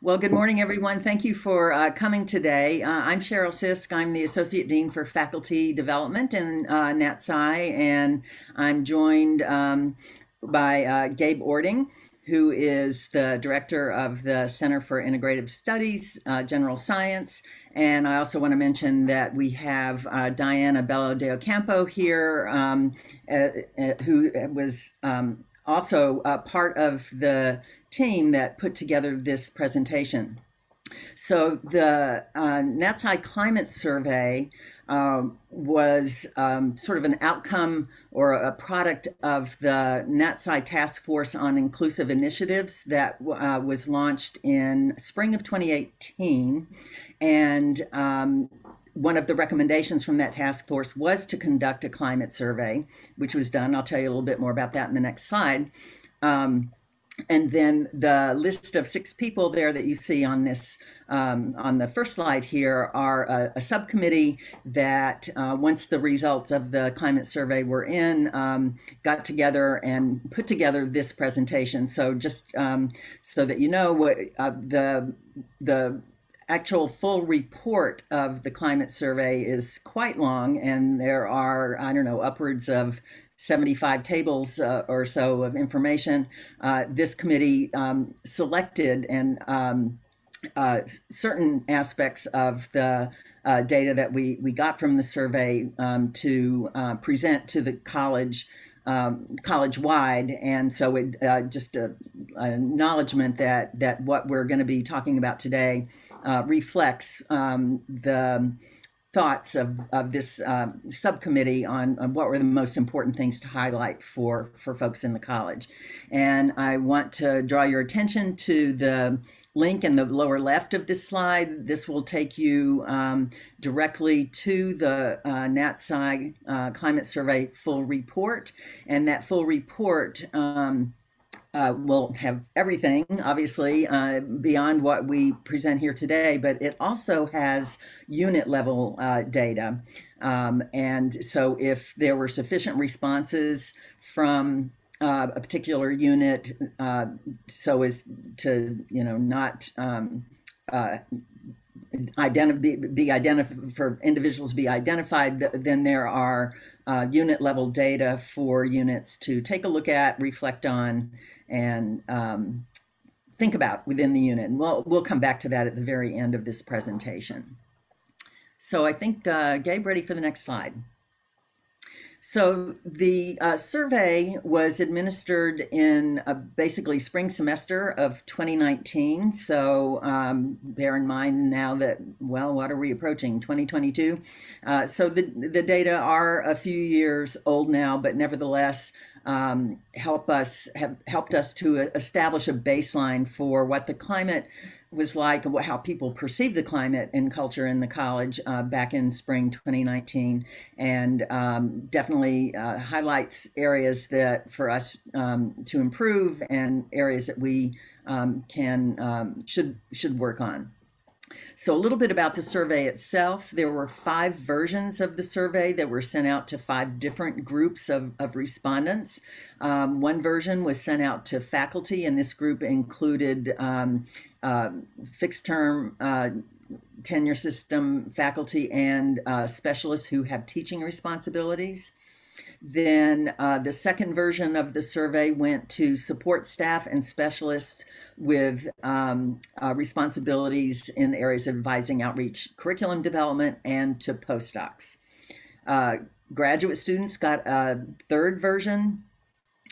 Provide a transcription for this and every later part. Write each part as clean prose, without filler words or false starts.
Well, good morning, everyone. Thank you for coming today. I'm Cheryl Sisk. I'm the Associate Dean for Faculty Development in Nat Sci, and I'm joined by Gabe Ording, who is the director of the Center for Integrative Studies, General Science. And I also want to mention that we have Diana Bello de Ocampo here, who was also part of the team that put together this presentation. So the Nat Sci Climate Survey was sort of an outcome or a product of the Nat Sci Task Force on Inclusive Initiatives that was launched in spring of 2018. And one of the recommendations from that task force was to conduct a climate survey, which was done. I'll tell you a little bit more about that in the next slide. And then the list of 6 people there that you see on this, on the first slide here, are a subcommittee that once the results of the climate survey were in, got together and put together this presentation. So just so that you know, what the actual full report of the climate survey is quite long, and there are, I don't know, upwards of 75 tables or so of information. This committee selected and certain aspects of the data that we got from the survey to present to the college college-wide, and so it, just an acknowledgement that what we're going to be talking about today reflects the thoughts of this subcommittee on what were the most important things to highlight for folks in the college. And I want to draw your attention to the link in the lower left of this slide. This will take you directly to the Nat Sci Climate Survey full report, and that full report will have everything, obviously, beyond what we present here today, but it also has unit level data. And so if there were sufficient responses from a particular unit, so as to, you know, not for individuals to be identified, then there are unit level data for units to take a look at, reflect on, and think about within the unit. And we'll come back to that at the very end of this presentation. So I think, Gabe, ready for the next slide. So the survey was administered in basically spring semester of 2019. So bear in mind now that, well, what are we approaching, 2022? So the data are a few years old now, but nevertheless helped us to establish a baseline for what the climate was like, how people perceive the climate and culture in the college back in spring 2019, and definitely highlights areas that for us to improve and areas that we should work on. So a little bit about the survey itself. There were 5 versions of the survey that were sent out to 5 different groups of respondents. One version was sent out to faculty, and this group included fixed-term tenure system faculty and specialists who have teaching responsibilities. Then the second version of the survey went to support staff and specialists with responsibilities in the areas of advising, outreach, curriculum development, and to postdocs. Graduate students got a third version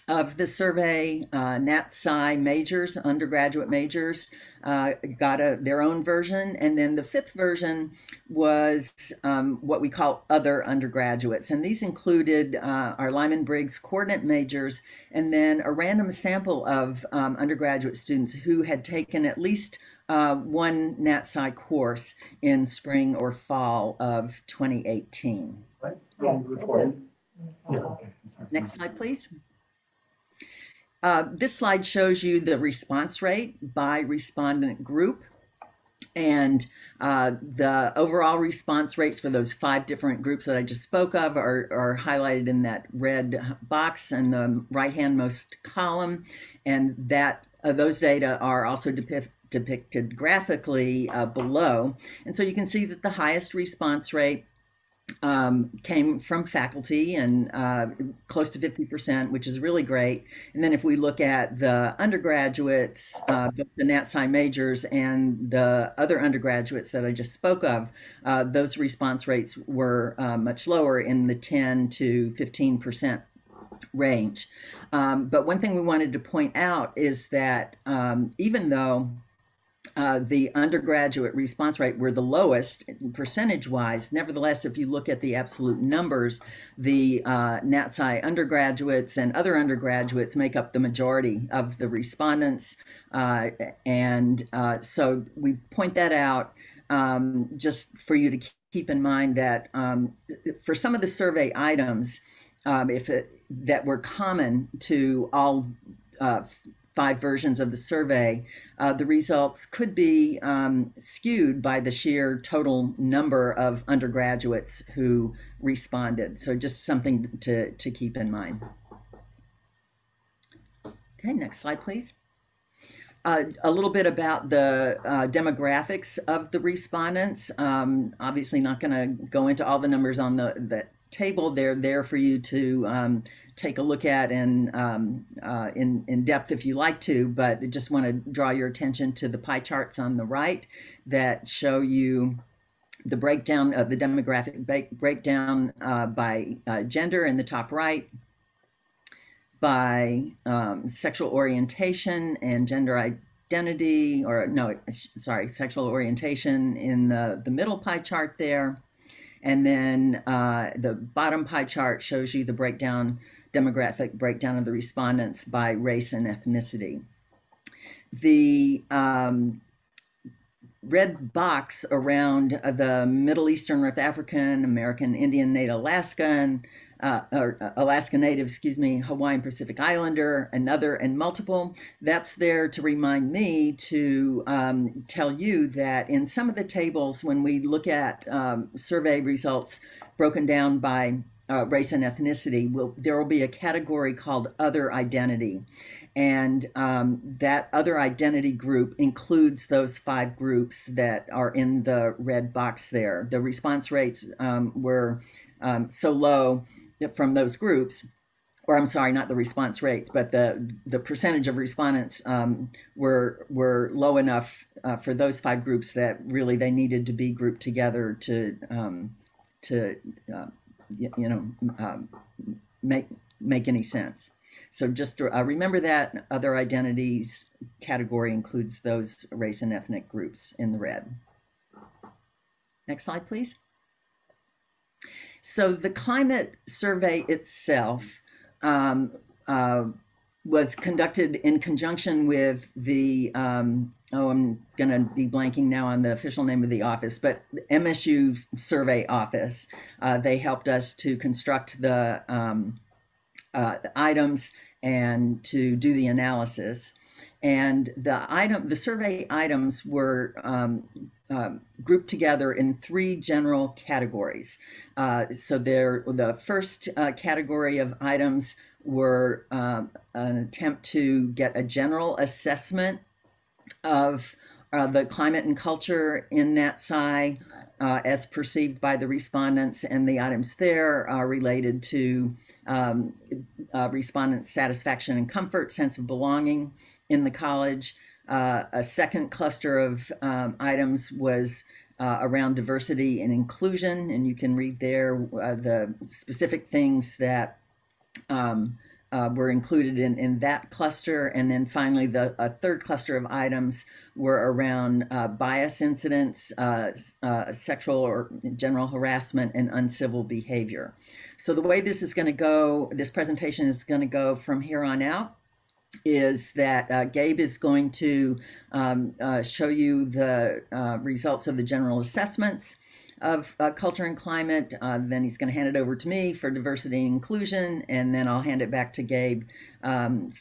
of the survey. Nat Sci majors, undergraduate majors, got their own version. And then the 5th version was what we call other undergraduates. And these included our Lyman-Briggs coordinate majors, and then a random sample of undergraduate students who had taken at least one Nat Sci course in spring or fall of 2018. Right. Yeah. Yeah. Next slide, please. This slide shows you the response rate by respondent group, and the overall response rates for those 5 different groups that I just spoke of are highlighted in that red box in the right-hand most column, and that those data are also depicted depicted graphically below. And so you can see that the highest response rate came from faculty, and close to 50%, which is really great. And then if we look at the undergraduates, both the Nat Sci majors and the other undergraduates that I just spoke of, those response rates were much lower, in the 10 to 15% range. But one thing we wanted to point out is that even though the undergraduate response rate were the lowest percentage-wise, nevertheless, if you look at the absolute numbers, the Nat Sci undergraduates and other undergraduates make up the majority of the respondents. So we point that out just for you to keep in mind that for some of the survey items that were common to all five versions of the survey, the results could be skewed by the sheer total number of undergraduates who responded. So just something to keep in mind. Okay, next slide, please. A little bit about the demographics of the respondents. Obviously not gonna go into all the numbers on the table. They're there for you to take a look at and in depth if you like to, but I just want to draw your attention to the pie charts on the right that show you the breakdown of the demographic breakdown by gender in the top right, by sexual orientation and gender identity, or no, sorry, sexual orientation in the middle pie chart there. And then the bottom pie chart shows you the breakdown, demographic breakdown of the respondents by race and ethnicity. The red box around the Middle Eastern, North African, American, Indian, Native Alaskan, Alaska Native, excuse me, Hawaiian, Pacific Islander, another, and multiple. That's there to remind me to tell you that in some of the tables, when we look at survey results broken down by race and ethnicity, there will be a category called other identity. And that other identity group includes those five groups that are in the red box there. The response rates were so low from those groups, or I'm sorry, not the response rates, but the percentage of respondents were low enough for those five groups that really they needed to be grouped together to make any sense. So just remember that other identities category includes those race and ethnic groups in the red. Next slide, please. So the climate survey itself was conducted in conjunction with the I'm going to be blanking now on the official name of the office, but MSU Survey Office. They helped us to construct the items and to do the analysis. And the survey items were grouped together in three general categories. So the first category of items were an attempt to get a general assessment of the climate and culture in Nat Sci as perceived by the respondents, and the items there are related to respondents' satisfaction and comfort, sense of belonging in the college. A second cluster of items was around diversity and inclusion, and you can read there the specific things that were included in that cluster. And then finally, a third cluster of items were around bias incidents, sexual or general harassment, and uncivil behavior. So the way this is going to go, this presentation is going to go from here on out, is that Gabe is going to show you the results of the general assessments of culture and climate. Then he's going to hand it over to me for diversity and inclusion, and then I'll hand it back to Gabe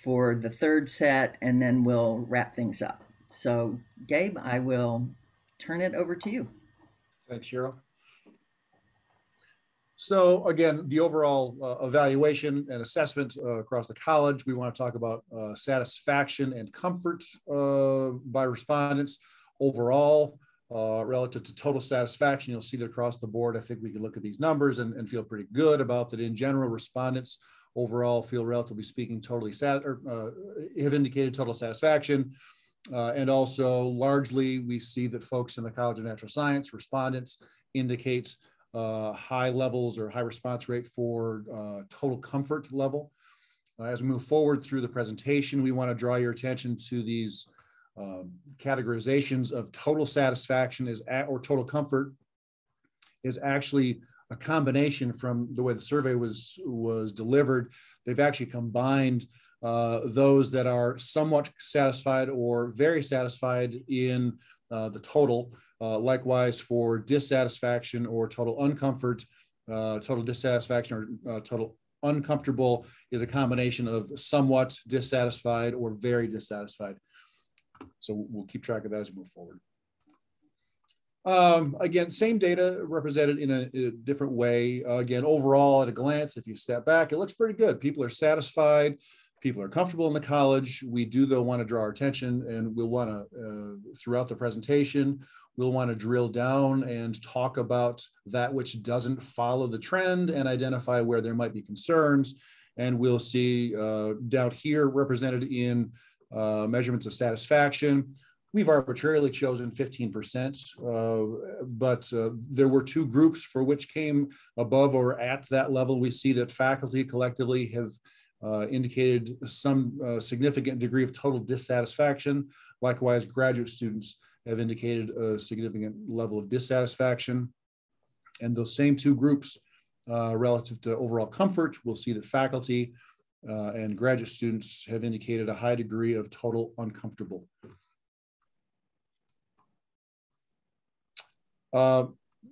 for the third set, and then we'll wrap things up. So Gabe, I will turn it over to you. Thanks, Cheryl. So again, the overall evaluation and assessment across the college, we want to talk about satisfaction and comfort by respondents overall relative to total satisfaction. You'll see that across the board, I think we can look at these numbers and feel pretty good about that. In general, respondents overall feel, relatively speaking, totally have indicated total satisfaction. And also largely, we see that folks in the College of Natural Science, respondents, indicate high levels or high response rate for total comfort level. As we move forward through the presentation, we want to draw your attention to these categorizations of total satisfaction is at, or total comfort is actually a combination from the way the survey was delivered. They've actually combined those that are somewhat satisfied or very satisfied in the total. Likewise, for dissatisfaction or total uncomfort, total dissatisfaction or total uncomfortable is a combination of somewhat dissatisfied or very dissatisfied. So we'll keep track of that as we move forward. Again, same data represented in a different way. Again, overall at a glance, if you step back, it looks pretty good. People are satisfied. People are comfortable in the college. We do, though, want to draw our attention, and we'll want to, throughout the presentation, we'll want to drill down and talk about that which doesn't follow the trend and identify where there might be concerns. And we'll see down here represented in measurements of satisfaction. We've arbitrarily chosen 15%, but there were two groups for which came above or at that level. We see that faculty collectively have indicated some significant degree of total dissatisfaction. Likewise, graduate students have indicated a significant level of dissatisfaction. And those same two groups relative to overall comfort, we'll see that faculty and graduate students have indicated a high degree of total uncomfortable. In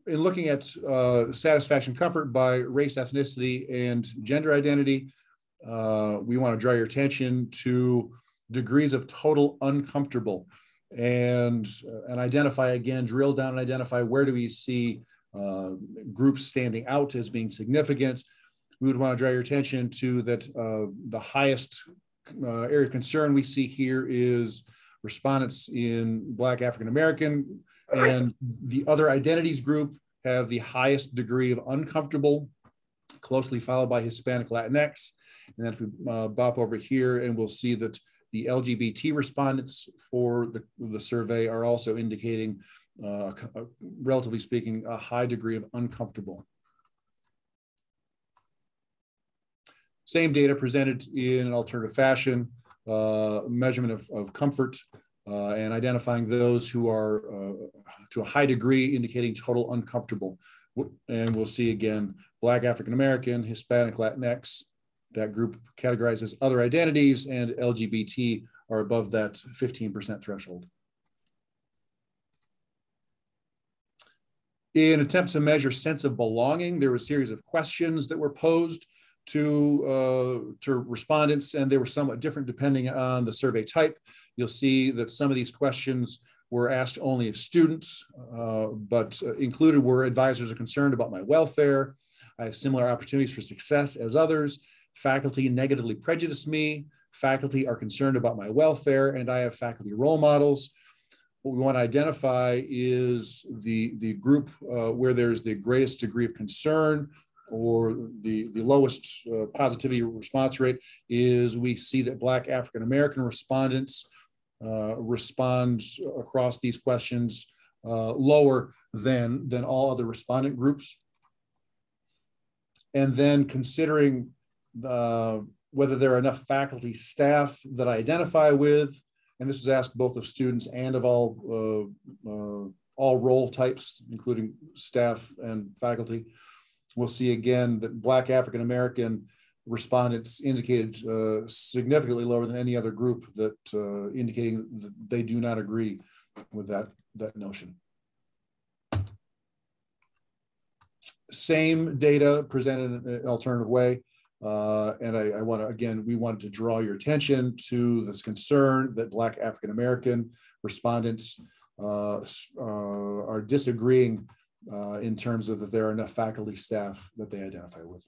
looking at satisfaction comfort by race, ethnicity, and gender identity, we want to draw your attention to degrees of total uncomfortable and identify again, drill down and identify where do we see groups standing out as being significant. We would want to draw your attention to that the highest area of concern we see here is respondents in Black, African-American, and the other identities group have the highest degree of uncomfortable, closely followed by Hispanic, Latinx. And then if we bop over here, and we'll see that the LGBT respondents for the survey are also indicating, relatively speaking, a high degree of uncomfortable. Same data presented in an alternative fashion, measurement of comfort, and identifying those who are to a high degree indicating total uncomfortable. And we'll see again, Black, African-American, Hispanic, Latinx, that group categorized as other identities, and LGBT are above that 15% threshold. In attempts to measure sense of belonging, there were a series of questions that were posed to respondents, and they were somewhat different depending on the survey type. You'll see that some of these questions were asked only of students, but included were advisors are concerned about my welfare. I have similar opportunities for success as others. Faculty negatively prejudice me, faculty are concerned about my welfare, and I have faculty role models. What we want to identify is the group where there's the greatest degree of concern, or the lowest positivity response rate is we see that Black African-American respondents respond across these questions lower than all other respondent groups. And then considering whether there are enough faculty staff that I identify with, and this is asked both of students and of all role types, including staff and faculty. We'll see again that Black African-American respondents indicated significantly lower than any other group, that indicating that they do not agree with that notion. Same data presented in an alternative way. And I want to, again, we wanted to draw your attention to this concern that Black African-American respondents are disagreeing in terms of that there are enough faculty staff that they identify with.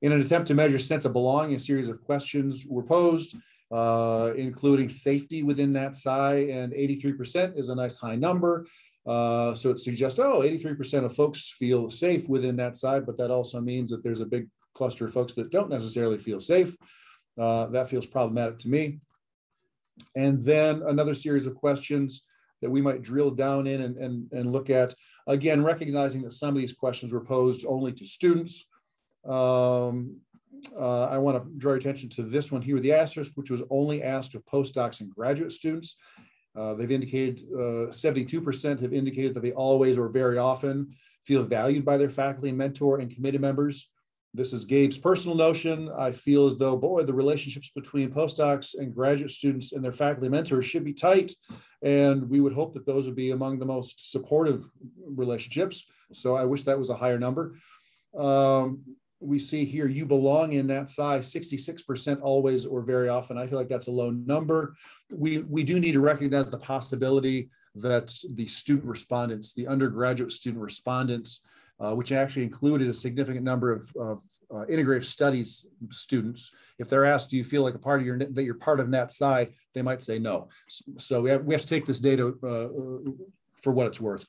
In an attempt to measure sense of belonging, a series of questions were posed, including safety within that SCI, and 83% is a nice high number. So it suggests, oh, 83% of folks feel safe within that SCI, but that also means that there's a big cluster of folks that don't necessarily feel safe. That feels problematic to me. And then another series of questions that we might drill down in and look at, again, recognizing that some of these questions were posed only to students. I want to draw your attention to this one here, the asterisk, which was only asked of postdocs and graduate students. They've indicated 72% have indicated that they always or very often feel valued by their faculty, mentor, and committee members. This is Gabe's personal notion. I feel as though, boy, the relationships between postdocs and graduate students and their faculty mentors should be tight. And we would hope that those would be among the most supportive relationships. So I wish that was a higher number. We see here, you belong in that size, 66% always or very often. I feel like that's a low number. We do need to recognize the possibility that the student respondents, the undergraduate student respondents, which actually included a significant number of integrative studies students, if they're asked, do you feel like a part of your, that you're part of NatSci, they might say no. So we have to take this data for what it's worth.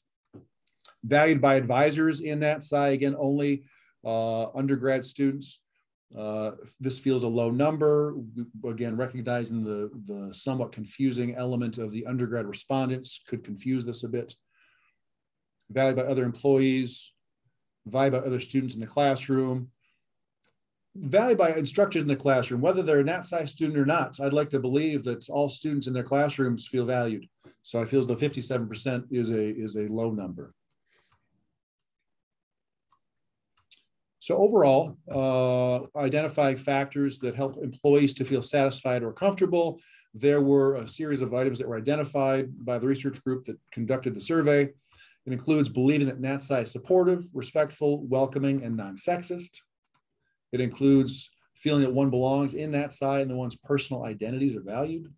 Valued by advisors in NatSci, again, only undergrad students. This feels a low number, again, recognizing the somewhat confusing element of the undergrad respondents could confuse this a bit. Valued by other employees, valued by other students in the classroom, valued by instructors in the classroom, whether they're a NatSci student or not. I'd like to believe that all students in their classrooms feel valued. So I feel as though 57% is a low number. So overall, identifying factors that help employees to feel satisfied or comfortable. There were a series of items that were identified by the research group that conducted the survey. It includes believing that NatSci is supportive, respectful, welcoming, and non-sexist. It includes feeling that one belongs in NatSci and that one's personal identities are valued.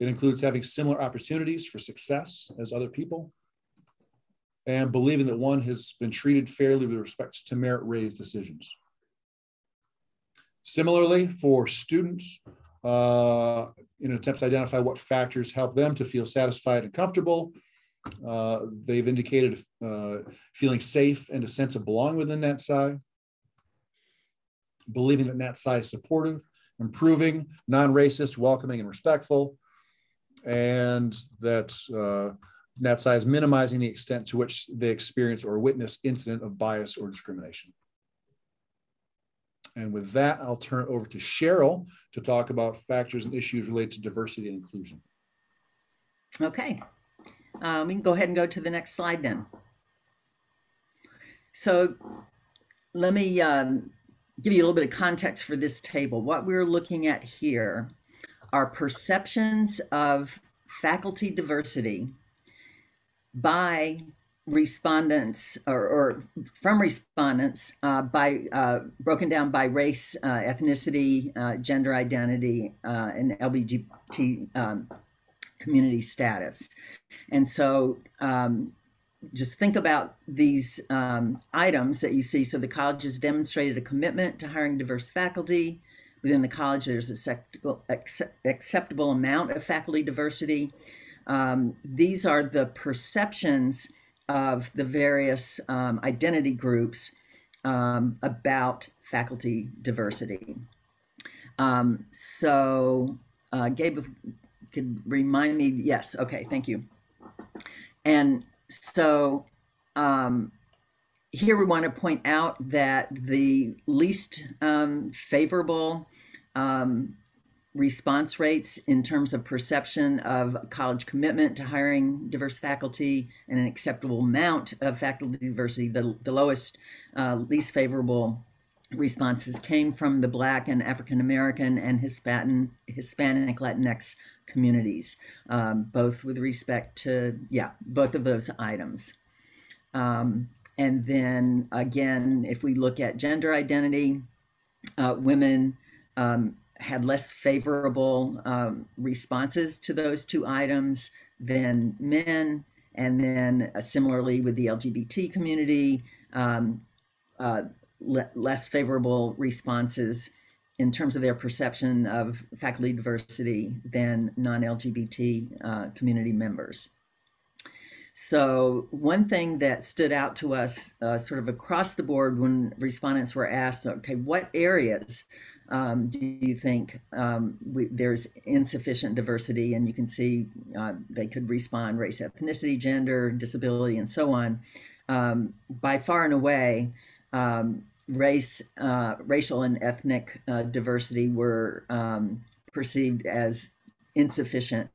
It includes having similar opportunities for success as other people, and believing that one has been treated fairly with respect to merit-based decisions. Similarly, for students, in an attempt to identify what factors help them to feel satisfied and comfortable, they've indicated feeling safe and a sense of belonging within NatSci, believing that NatSci is supportive, improving, non-racist, welcoming, and respectful, and that NatSci is minimizing the extent to which they experience or witness incident of bias or discrimination. And with that, I'll turn it over to Cheryl to talk about factors and issues related to diversity and inclusion. Okay, we can go ahead and go to the next slide then. So let me give you a little bit of context for this table. What we're looking at here are perceptions of faculty diversity by respondents or from respondents broken down by race, ethnicity, gender identity, and LGBT community status. And so just think about these items that you see. So the college has demonstrated a commitment to hiring diverse faculty. Within the college, there's acceptable amount of faculty diversity. These are the perceptions of the various identity groups about faculty diversity. Gabe, if you could remind me, yes, okay, thank you. And so here we want to point out that the least favorable response rates in terms of perception of college commitment to hiring diverse faculty and an acceptable amount of faculty diversity, the lowest, least favorable responses came from the Black and African-American and Hispanic Latinx communities, both with respect to, yeah, both of those items. And then again, if we look at gender identity, women, had less favorable responses to those two items than men. And then similarly with the LGBT community, less favorable responses in terms of their perception of faculty diversity than non-LGBT community members. So one thing that stood out to us sort of across the board when respondents were asked, okay, what areas do you think there's insufficient diversity? And you can see they could respond race, ethnicity, gender, disability, and so on. By far and away, race, racial and ethnic diversity were perceived as insufficient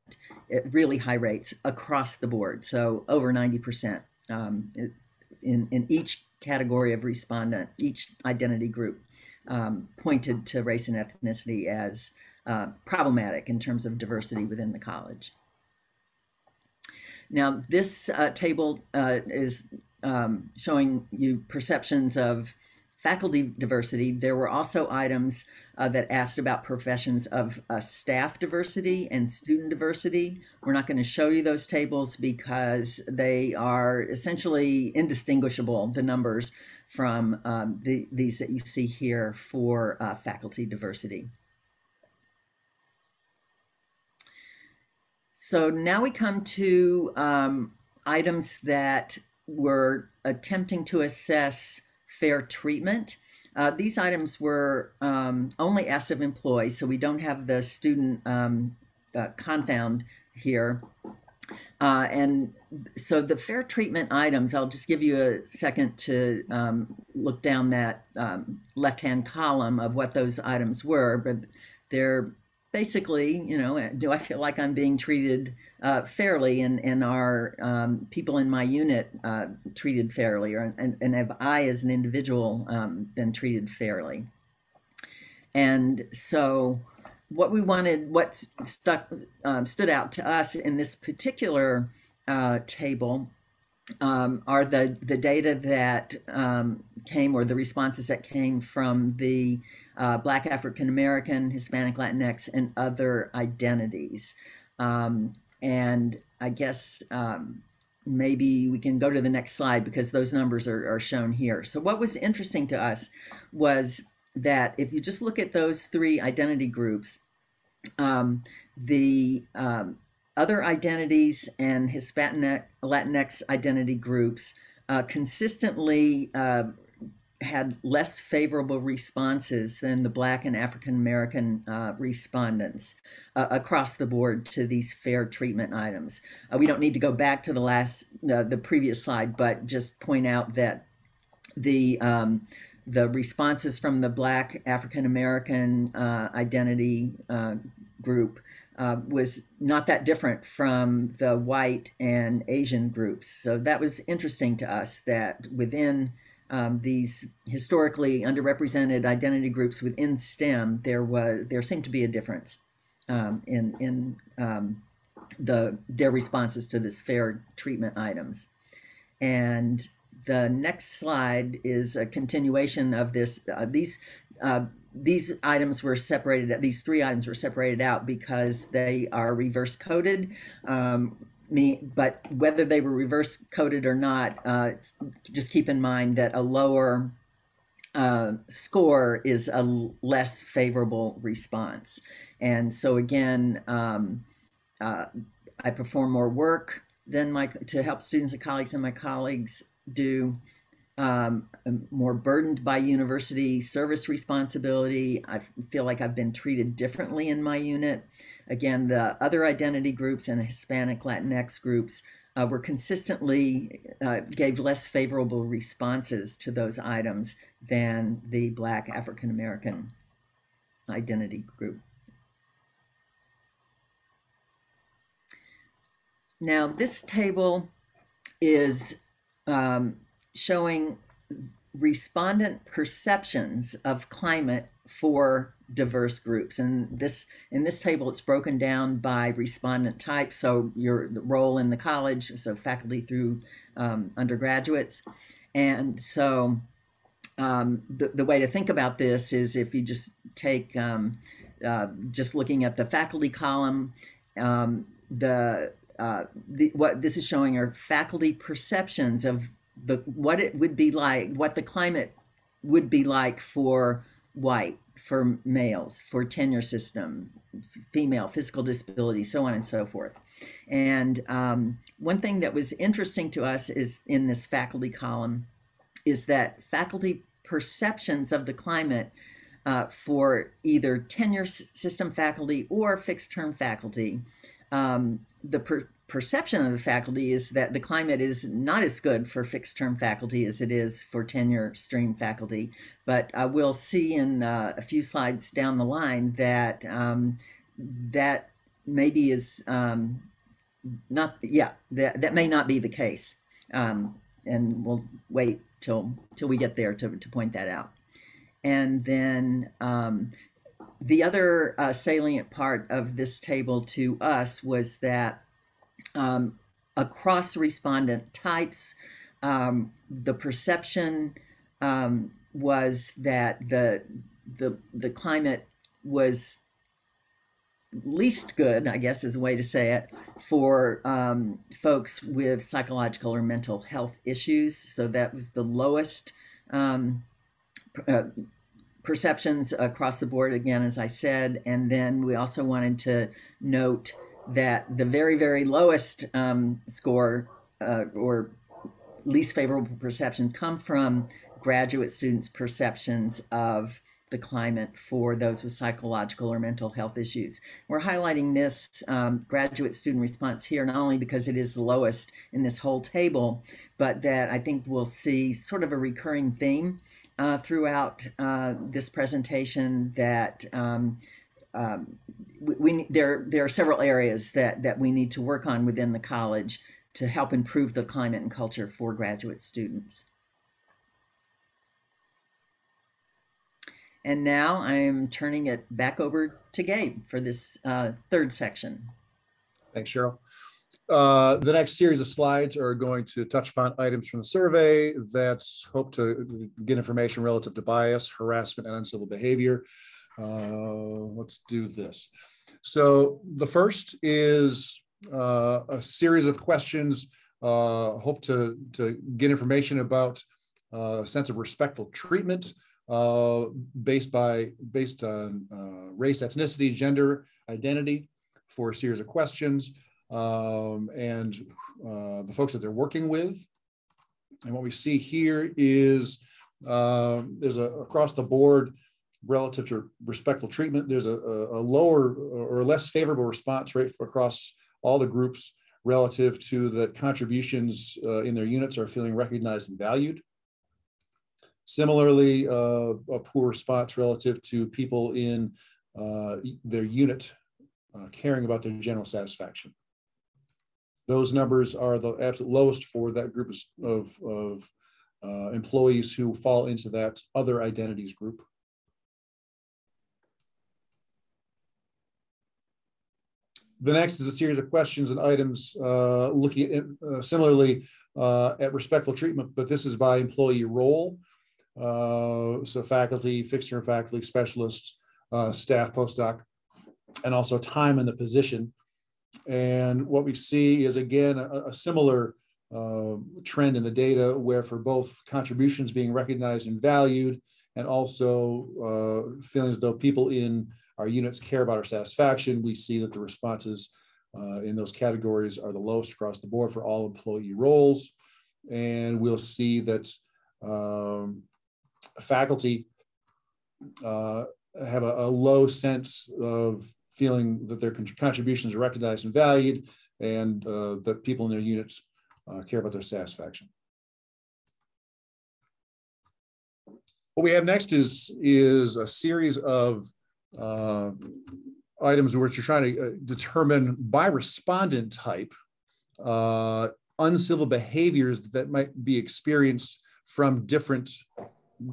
at really high rates across the board. So over 90% in each category of respondent, each identity group pointed to race and ethnicity as problematic in terms of diversity within the college. Now, this table is showing you perceptions of faculty diversity. There were also items that asked about professions of staff diversity and student diversity. We're not going to show you those tables because they are essentially indistinguishable, the numbers, from these that you see here for faculty diversity. So now we come to items that were attempting to assess fair treatment. These items were only asked of employees, so we don't have the student confound here. And so the fair treatment items, I'll just give you a second to look down that left-hand column of what those items were, but they're basically, you know, do I feel like I'm being treated fairly, and are people in my unit treated fairly, or, and have I as an individual been treated fairly? And so what we wanted, what stood out to us in this particular table are the data that came, or the responses that came from the Black, African American, Hispanic, Latinx, and other identities. And I guess maybe we can go to the next slide because those numbers are shown here. So what was interesting to us was that if you just look at those three identity groups, the other identities and Hispanic, Latinx identity groups consistently had less favorable responses than the Black and African American respondents across the board to these fair treatment items. We don't need to go back to the previous slide, but just point out that the responses from the Black African American identity group was not that different from the white and Asian groups. So that was interesting to us that within these historically underrepresented identity groups within STEM, there seemed to be a difference in their responses to this fair treatment items. And the next slide is a continuation of this. These items were separated. These three items were separated out because they are reverse coded. But whether they were reverse coded or not, just keep in mind that a lower score is a less favorable response. And so again, I perform more work than to help students and colleagues, and my colleagues do. I'm more burdened by university service responsibility. I feel like I've been treated differently in my unit. Again, the other identity groups and Hispanic, Latinx groups were consistently gave less favorable responses to those items than the Black African American identity group. Now, this table is showing respondent perceptions of climate for diverse groups. And in this table, it's broken down by respondent type. So your role in the college, so faculty through undergraduates. And so the way to think about this is if you just take just looking at the faculty column, what this is showing are faculty perceptions of what it would be like, what the climate would be like for white, for males, for tenure system, female, physical disability, so on and so forth. And one thing that was interesting to us is in this faculty column is that faculty perceptions of the climate for either tenure system faculty or fixed term faculty, the perception of the faculty is that the climate is not as good for fixed term faculty as it is for tenure stream faculty. But we'll see in a few slides down the line that that maybe is not, yeah, that may not be the case. And we'll wait till we get there to point that out. And then the other salient part of this table to us was that across respondent types, the perception was that the climate was least good, I guess is a way to say it, for folks with psychological or mental health issues. So that was the lowest perceptions across the board, again, as I said. And then we also wanted to note that the very, very lowest score or least favorable perception come from graduate students' perceptions of the climate for those with psychological or mental health issues. We're highlighting this graduate student response here, not only because it is the lowest in this whole table, but that I think we'll see sort of a recurring theme throughout this presentation, that there are several areas that we need to work on within the college to help improve the climate and culture for graduate students. And now I am turning it back over to Gabe for this third section. Thanks, Cheryl. The next series of slides are going to touch upon items from the survey that hope to get information relative to bias, harassment, and uncivil behavior. Let's do this. So the first is a series of questions, hope to get information about a sense of respectful treatment based on race, ethnicity, gender, identity, for a series of questions, and the folks that they're working with. And what we see here is there's across the board, relative to respectful treatment, there's a lower or less favorable response rate across all the groups relative to the contributions in their units are feeling recognized and valued. Similarly, a poor response relative to people in their unit caring about their general satisfaction. Those numbers are the absolute lowest for that group of employees who fall into that other identities group. The next is a series of questions and items looking at, similarly at respectful treatment, but this is by employee role. So faculty, fixed-term faculty, specialists, staff, postdoc, and also time in the position. And what we see is, again, a similar trend in the data where for both contributions being recognized and valued, and also feeling as though people in our units care about our satisfaction, we see that the responses in those categories are the lowest across the board for all employee roles. And we'll see that faculty have a low sense of feeling that their contributions are recognized and valued, and that people in their units care about their satisfaction. What we have next is a series of items which you're trying to determine by respondent type, uncivil behaviors that might be experienced from different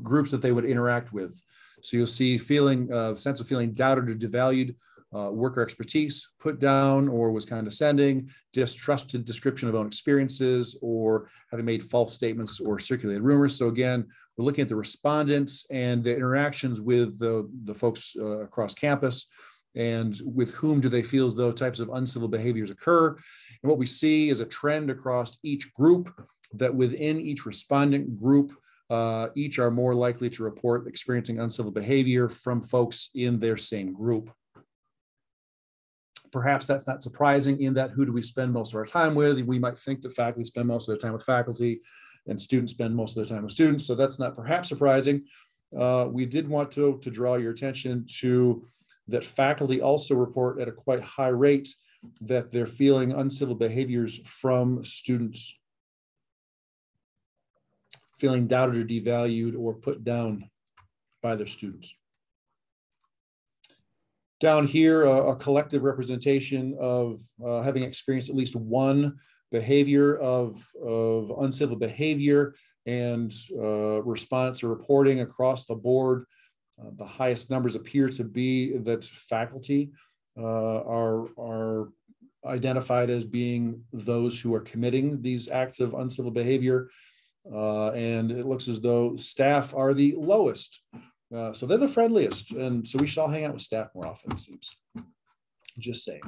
groups that they would interact with. So you'll see the sense of feeling doubted or devalued worker expertise, put down or was condescending, distrusted description of own experiences, or having made false statements or circulated rumors. So again, we're looking at the respondents and the interactions with the folks across campus, and with whom do they feel as though types of uncivil behaviors occur. And what we see is a trend across each group that within each respondent group, each are more likely to report experiencing uncivil behavior from folks in their same group. Perhaps that's not surprising in that who do we spend most of our time with? We might think that faculty spend most of their time with faculty and students spend most of their time with students. So that's not perhaps surprising. We did want to draw your attention to that faculty also report at a quite high rate that they're feeling uncivil behaviors from students, feeling doubted or devalued or put down by their students. Down here, a collective representation of having experienced at least one behavior of uncivil behavior, and response or reporting across the board. The highest numbers appear to be that faculty are identified as being those who are committing these acts of uncivil behavior. And it looks as though staff are the lowest. So they're the friendliest. And so we should all hang out with staff more often, it seems. Just saying.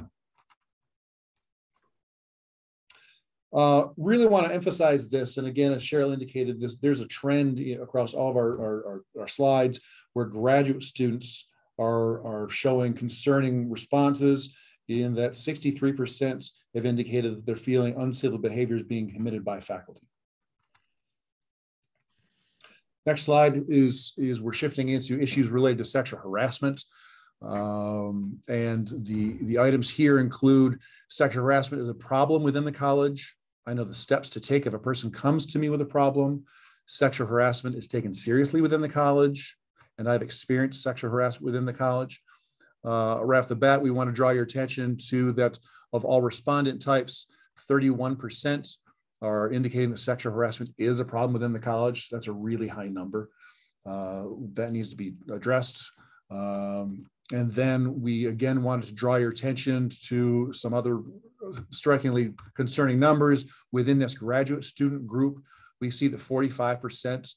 Really want to emphasize this. And again, as Cheryl indicated, this, there's a trend across all of our slides where graduate students are showing concerning responses, in that 63% have indicated that they're feeling uncivil behaviors being committed by faculty. Next slide is we're shifting into issues related to sexual harassment. And the items here include sexual harassment is a problem within the college. I know the steps to take if a person comes to me with a problem. Sexual harassment is taken seriously within the college, and I've experienced sexual harassment within the college. Right off the bat, we want to draw your attention to that of all respondent types, 31% are indicating that sexual harassment is a problem within the college. That's a really high number. That needs to be addressed. And then we again wanted to draw your attention to some other strikingly concerning numbers within this graduate student group. We see that 45%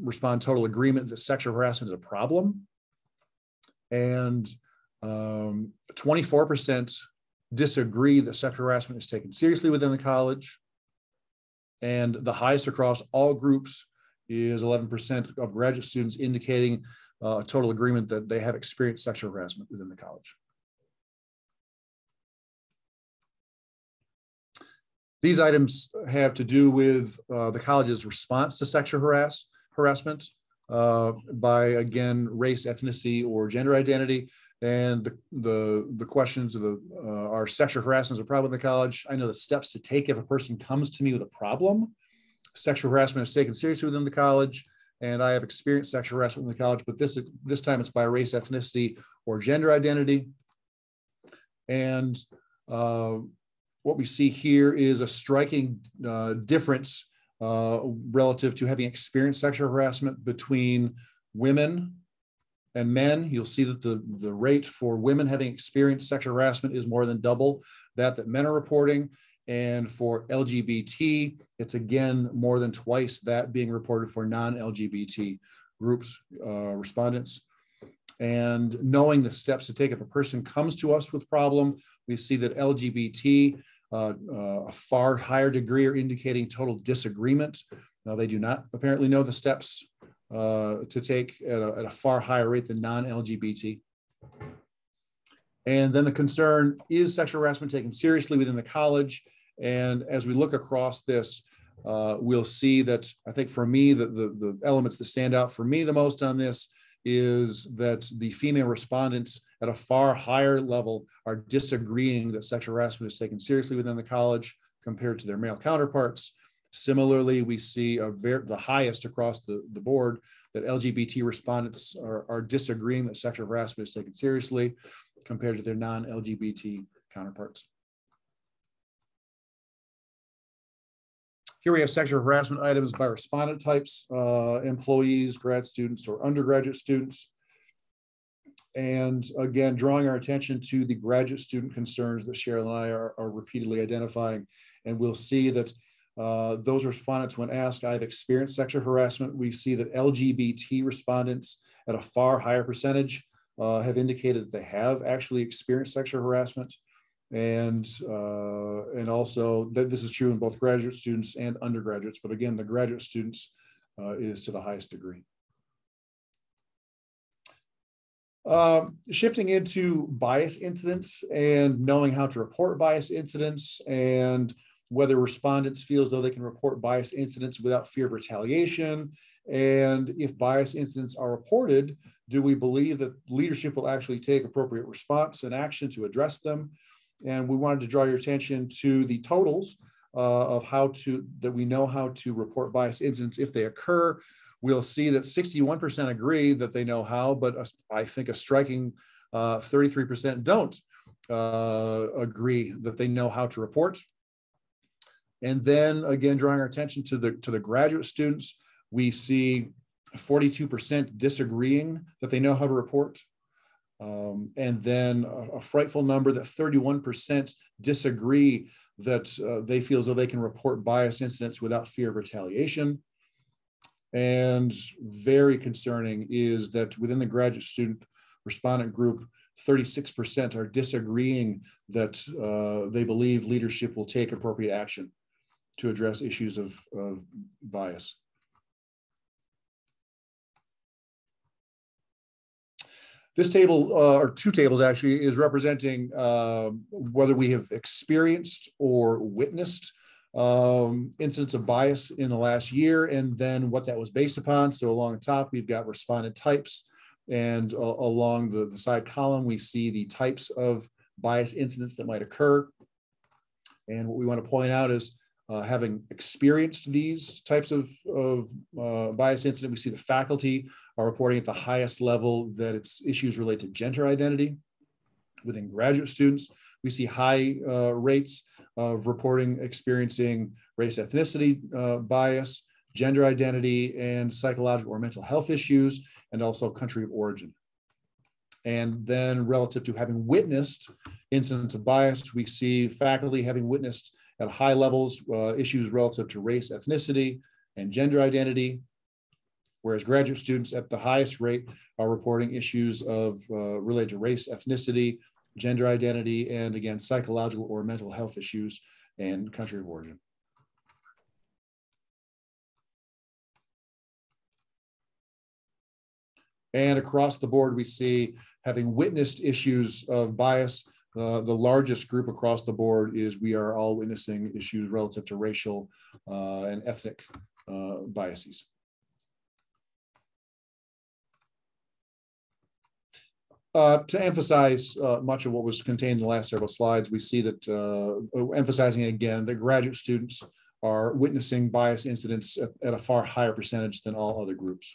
respond total agreement that sexual harassment is a problem, and 24% disagree that sexual harassment is taken seriously within the college, and the highest across all groups is 11% of graduate students indicating total agreement that they have experienced sexual harassment within the college. These items have to do with the college's response to sexual harassment by, again, race, ethnicity, or gender identity. And the questions of are sexual harassment is a problem in the college? I know the steps to take if a person comes to me with a problem. Sexual harassment is taken seriously within the college, and I have experienced sexual harassment within the college, but this time it's by race, ethnicity, or gender identity. And what we see here is a striking difference relative to having experienced sexual harassment between women and men. You'll see that the rate for women having experienced sexual harassment is more than double that men are reporting. And for LGBT, it's again more than twice that being reported for non-LGBT groups, respondents. And knowing the steps to take if a person comes to us with problem, we see that LGBT, a far higher degree are indicating total disagreement. Now they do not apparently know the steps to take at a far higher rate than non-LGBT. And then the concern is sexual harassment taken seriously within the college. And as we look across this, we'll see that I think for me, the elements that stand out for me the most on this is that the female respondents at a far higher level are disagreeing that sexual harassment is taken seriously within the college compared to their male counterparts. Similarly, we see the highest across the board that LGBT respondents are disagreeing that sexual harassment is taken seriously compared to their non-LGBT counterparts. Here we have sexual harassment items by respondent types, employees, grad students, or undergraduate students. and again, drawing our attention to the graduate student concerns that Cheryl and I are repeatedly identifying. And we'll see that those respondents, when asked, "I've experienced sexual harassment," we see that LGBT respondents at a far higher percentage have indicated that they have actually experienced sexual harassment. And also that this is true in both graduate students and undergraduates, but again, the graduate students is to the highest degree. Shifting into bias incidents and knowing how to report bias incidents and whether respondents feel as though they can report bias incidents without fear of retaliation. And if bias incidents are reported, do we believe that leadership will actually take appropriate response and action to address them? And we wanted to draw your attention to the totals of how to, that we know how to report bias incidents if they occur. We'll see that 61% agree that they know how, but I think a striking 33% don't agree that they know how to report. And then again, drawing our attention to the graduate students, we see 42% disagreeing that they know how to report. And then a frightful number that 31% disagree that they feel as though they can report bias incidents without fear of retaliation. And very concerning is that within the graduate student respondent group, 36% are disagreeing that they believe leadership will take appropriate action to address issues of bias. This table, or two tables actually, is representing whether we have experienced or witnessed incidents of bias in the last year, and then what that was based upon. So along the top, we've got respondent types, and along the side column, we see the types of bias incidents that might occur. And what we want to point out is having experienced these types of bias incident, we see the faculty are reporting at the highest level that its issues relate to gender identity. Within graduate students, we see high rates of reporting experiencing race, ethnicity bias, gender identity, and psychological or mental health issues, and also country of origin. And then relative to having witnessed incidents of bias, we see faculty having witnessed at high levels issues relative to race, ethnicity, and gender identity, whereas graduate students at the highest rate are reporting issues of related to race, ethnicity, gender identity, and again, psychological or mental health issues and country of origin. And across the board, we see having witnessed issues of bias, the largest group across the board is we are all witnessing issues relative to racial and ethnic biases. To emphasize much of what was contained in the last several slides, we see that, emphasizing again, that graduate students are witnessing bias incidents at a far higher percentage than all other groups.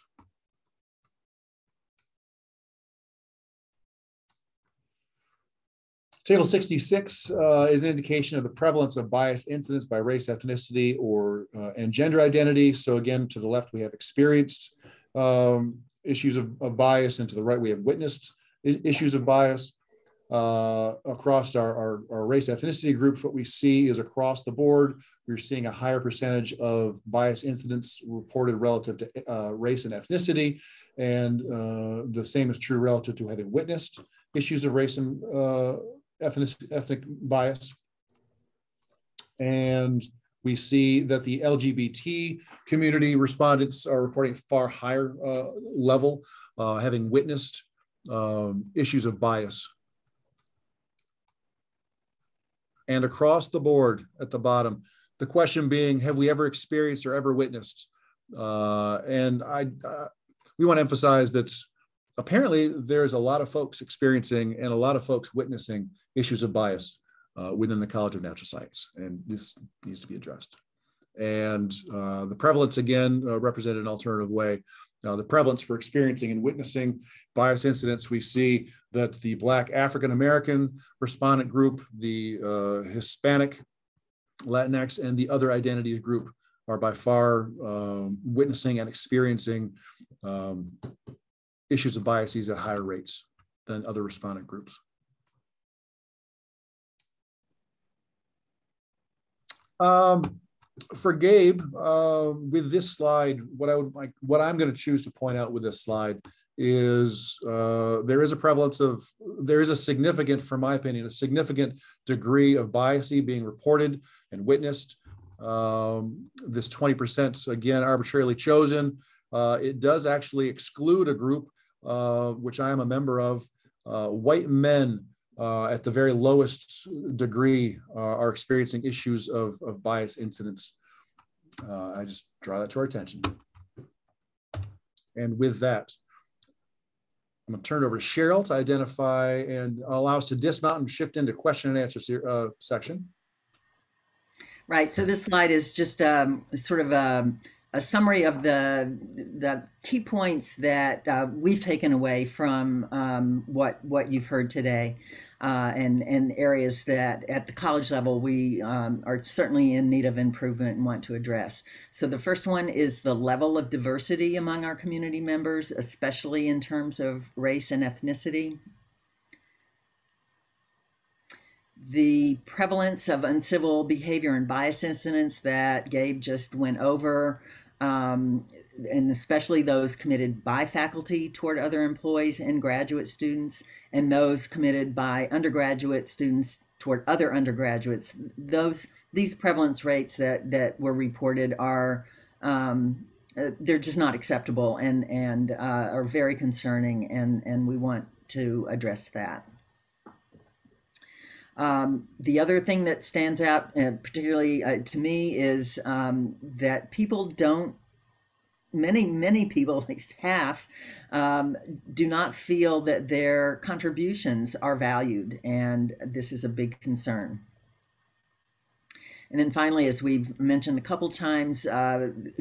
Table 66 is an indication of the prevalence of bias incidents by race, ethnicity, or and gender identity. So again, to the left, we have experienced issues of bias, and to the right, we have witnessed issues of bias. Across our race, ethnicity groups, what we see is across the board, we're seeing a higher percentage of bias incidents reported relative to race and ethnicity. And the same is true relative to having witnessed issues of race and ethnic bias. And we see that the LGBT community respondents are reporting a far higher level, having witnessed issues of bias. And across the board at the bottom, the question being, have we ever experienced or ever witnessed? We want to emphasize that apparently there's a lot of folks experiencing and a lot of folks witnessing issues of bias within the College of Natural Science, and this needs to be addressed. And the prevalence, again, represented in an alternative way. Now, the prevalence for experiencing and witnessing bias incidents, we see that the Black African-American respondent group, the Hispanic, Latinx, and the other identities group are by far witnessing and experiencing issues of biases at higher rates than other respondent groups. For Gabe, with this slide, what I'm going to choose to point out with this slide is there is a significant, from my opinion, a significant degree of bias being reported and witnessed. This 20%, again, arbitrarily chosen. It does actually exclude a group, which I am a member of. White men at the very lowest degree are experiencing issues of bias incidents. I just draw that to our attention. And with that, I'm going to turn it over to Cheryl to identify and allow us to dismount and shift into question and answer section. Right, so this slide is just sort of a summary of the key points that we've taken away from what you've heard today, and areas that at the college level we are certainly in need of improvement and want to address. So the first one is the level of diversity among our community members, especially in terms of race and ethnicity. The prevalence of uncivil behavior and bias incidents that Gabe just went over, and especially those committed by faculty toward other employees and graduate students, and those committed by undergraduate students toward other undergraduates. These prevalence rates that were reported are, they're just not acceptable and are very concerning, and we want to address that. The other thing that stands out, particularly to me, is that people don't, many people, at least half, do not feel that their contributions are valued, and this is a big concern. And then finally, as we've mentioned a couple times,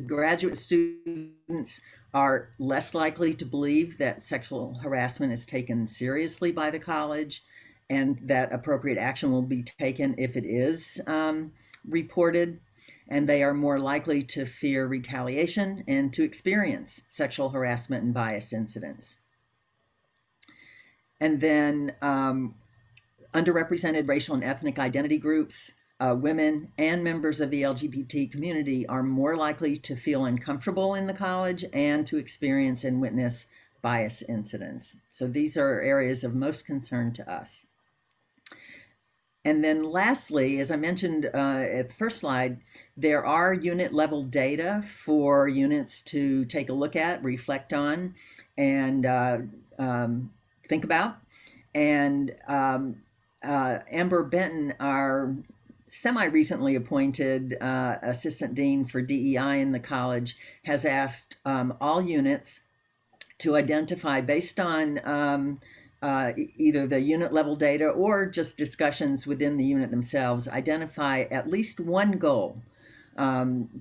graduate students are less likely to believe that sexual harassment is taken seriously by the college, and that appropriate action will be taken if it is reported, and they are more likely to fear retaliation and to experience sexual harassment and bias incidents. And then underrepresented racial and ethnic identity groups, women and members of the LGBT community are more likely to feel uncomfortable in the college and to experience and witness bias incidents. So these are areas of most concern to us. And then lastly, as I mentioned at the first slide, there are unit level data for units to take a look at, reflect on, and think about. And Amber Benton, our semi-recently appointed Assistant Dean for DEI in the college, has asked all units to identify, based on either the unit level data or just discussions within the unit themselves, identify at least one goal that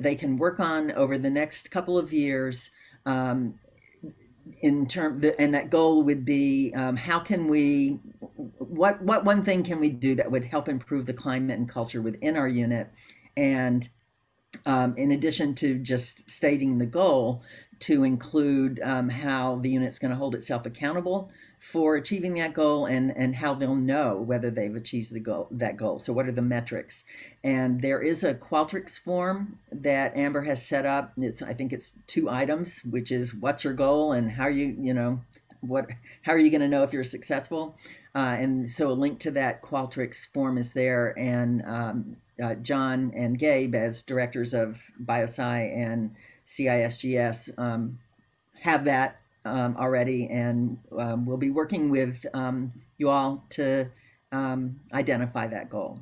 they can work on over the next couple of years. And that goal would be what one thing can we do that would help improve the climate and culture within our unit, and in addition to just stating the goal, to include how the unit's going to hold itself accountable for achieving that goal, and how they'll know whether they've achieved the goal, that goal. So what are the metrics? And there is a Qualtrics form that Amber has set up. I think it's 2 items, which is what's your goal and how how are you going to know if you're successful? And so a link to that Qualtrics form is there, and John and Gabe, as directors of BioSci and CISGS, have that already, and we'll be working with you all to identify that goal.